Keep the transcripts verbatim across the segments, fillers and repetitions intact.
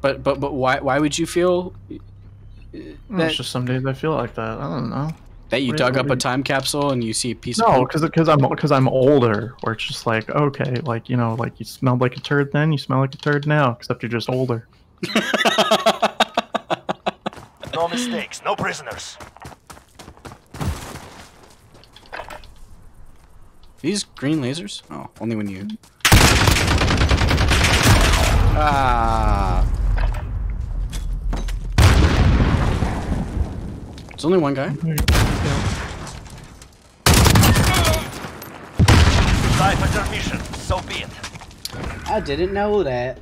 But but but why why would you feel? That, it's just some days I feel like that. I don't know. That you what dug is, up a time capsule and you see a piece. No, because because I'm because I'm older. Or it's just like okay, like you know, like you smelled like a turd then, you smell like a turd now, except you're just older. No mistakes, no prisoners. These green lasers? Oh, only when you. Ah. There's only one guy. Die for their mission, so be it. I didn't know that.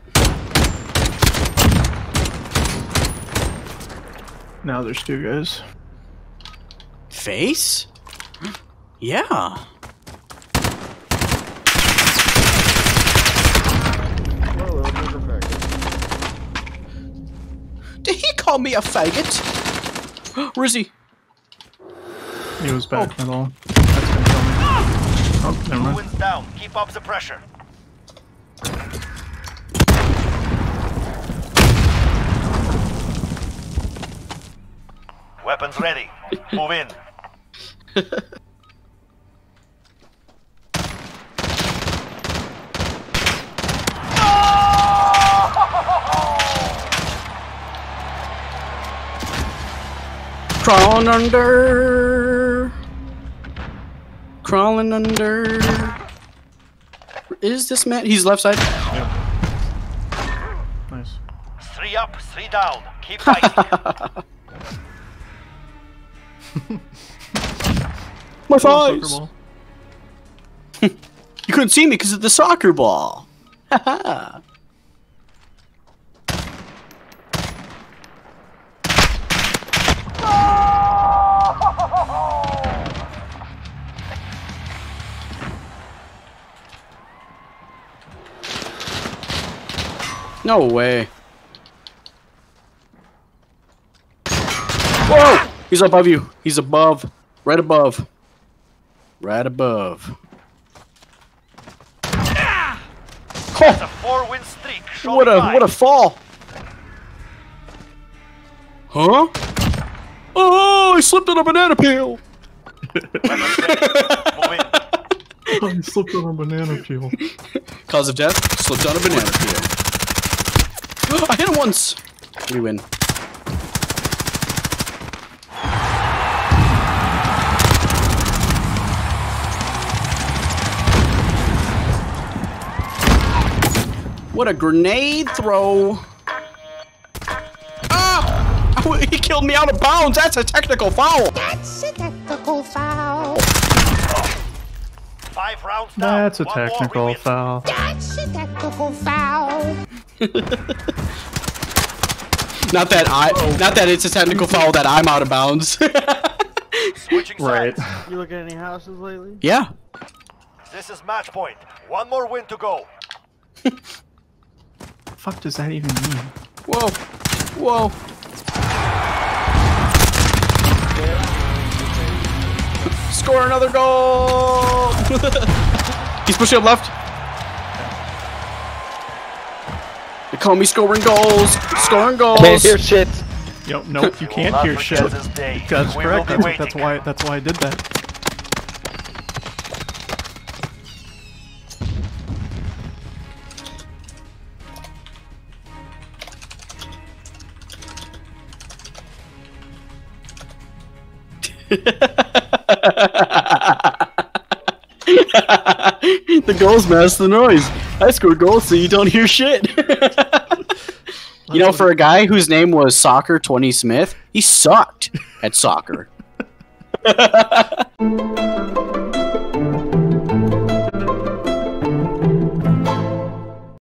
Now there's two guys. Face? Yeah. Did he call me a faggot? Where is he? He was back oh. at all. That's gonna kill me. Ah! Oh, never mind. Wind's down. Keep up the pressure. Weapons ready. Move in. Crawling under, crawling under. Where is this man? He's left side. Yep. Nice. Three up, three down. Keep fighting. My thighs. You couldn't see me because of the soccer ball. Haha. No way. Whoa! He's above you. He's above. Right above. Right above. Ah! That's a four-win streak. What a what a fall. Huh? Oh, I slipped on a banana peel. I slipped on a banana peel. Cause of death? Slipped on a banana peel. I hit him once! We win. What a grenade throw! Ah! He killed me out of bounds! That's a technical foul! That's a technical foul! Five rounds down. That's a technical foul. That's a technical foul. Not that I, Whoa. not that it's a technical foul that I'm out of bounds. Right. You look at any houses lately? Yeah. This is match point. One more win to go. The fuck does that even mean? Whoa. Whoa. Score another goal! He's pushing up left. They call me scoring goals. Scoring goals. Can't hear shit. Yo, nope, you can't hear shit. That's correct. That's, that's why. That's why I did that. The goals mask the noise. I scored goals so you don't hear shit. You know, for a guy whose name was Soccer twenty Smith, he sucked at soccer.